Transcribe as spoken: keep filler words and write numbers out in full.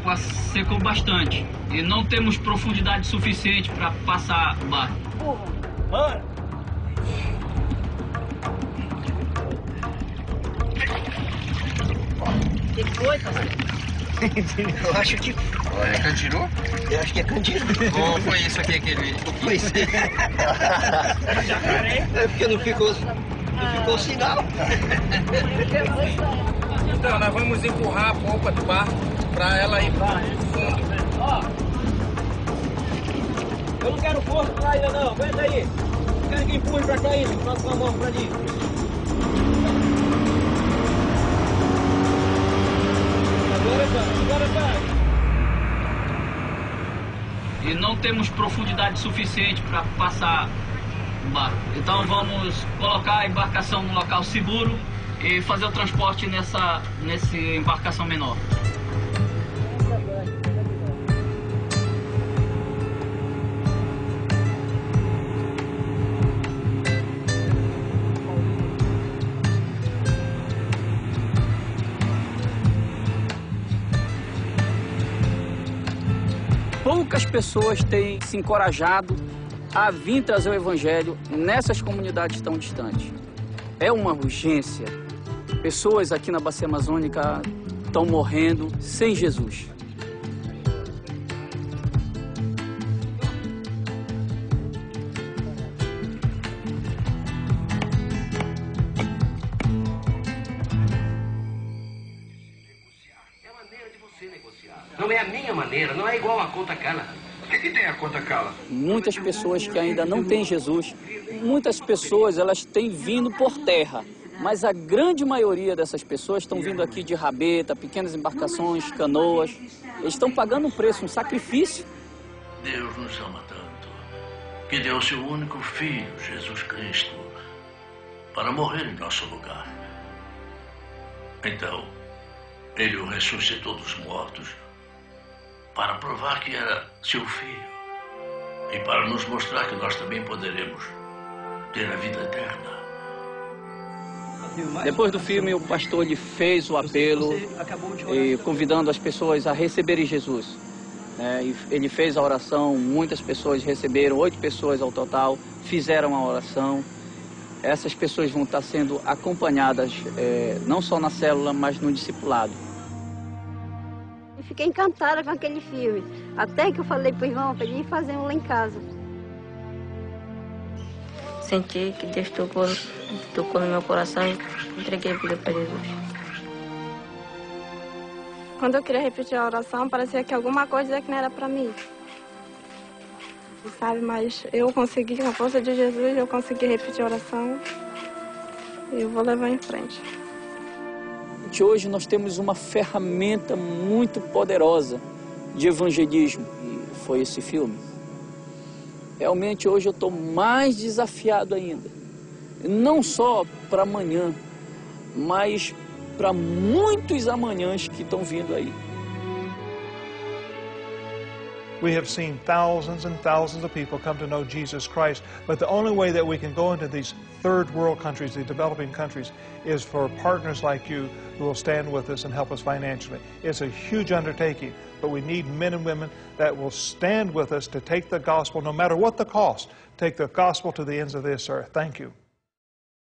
Jaraguá secou bastante e não temos profundidade suficiente para passar o barco. Bora! Que coisa, eu acho que... É candiru? Eu acho que é candiru. Ou oh, foi isso aqui, aquele... Foi isso aí. É porque não ficou... Não ficou sinal. Então, nós vamos empurrar a polpa do barco para ela ir para o fundo. Ó, eu não quero força para ainda não, aguenta aí. Eu quero que empurre para cá ainda, nós vamos para ali. Agora vai, agora vai. E não temos profundidade suficiente para passar o barco. Então vamos colocar a embarcação num local seguro e fazer o transporte nessa, nessa embarcação menor. Poucas pessoas têm se encorajado a vir trazer o evangelho nessas comunidades tão distantes. É uma urgência. Pessoas aqui na Bacia Amazônica estão morrendo sem Jesus. É a maneira de você negociar. Não é a minha maneira, não é igual a conta cala. O que que tem a conta cala? Muitas pessoas que ainda não têm Jesus, muitas pessoas elas têm vindo por terra. Mas a grande maioria dessas pessoas estão vindo aqui de rabeta, pequenas embarcações, canoas. Eles estão pagando um preço, um sacrifício. Deus nos ama tanto que deu seu único filho, Jesus Cristo, para morrer em nosso lugar. Então, ele o ressuscitou dos mortos para provar que era seu filho e para nos mostrar que nós também poderemos ter a vida eterna. Depois do filme, o pastor ele fez o apelo, e, convidando as pessoas a receberem Jesus. É, e ele fez a oração, muitas pessoas receberam, oito pessoas ao total, fizeram a oração. Essas pessoas vão estar sendo acompanhadas, é, não só na célula, mas no discipulado. Eu fiquei encantada com aquele filme, até que eu falei para o irmão para ele ir fazer um lá em casa. Senti que Deus tocou, tocou no meu coração e entreguei a vida para Jesus. Quando eu queria repetir a oração, parecia que alguma coisa que não era para mim. Sabe, mas eu consegui, com a força de Jesus, eu consegui repetir a oração e eu vou levar em frente. Hoje nós temos uma ferramenta muito poderosa de evangelismo, e foi esse filme. Realmente hoje eu estou mais desafiado ainda, não só para amanhã, mas para muitos amanhãs que estão vindo aí. We have seen thousands and thousands of people come to know Jesus Christ, but the only way that we can go into these third world countries, the developing countries, is for partners like you who will stand with us and help us financially. It's a huge undertaking, but we need men and women that will stand with us to take the gospel, no matter what the cost, take the gospel to the ends of this earth. Thank you.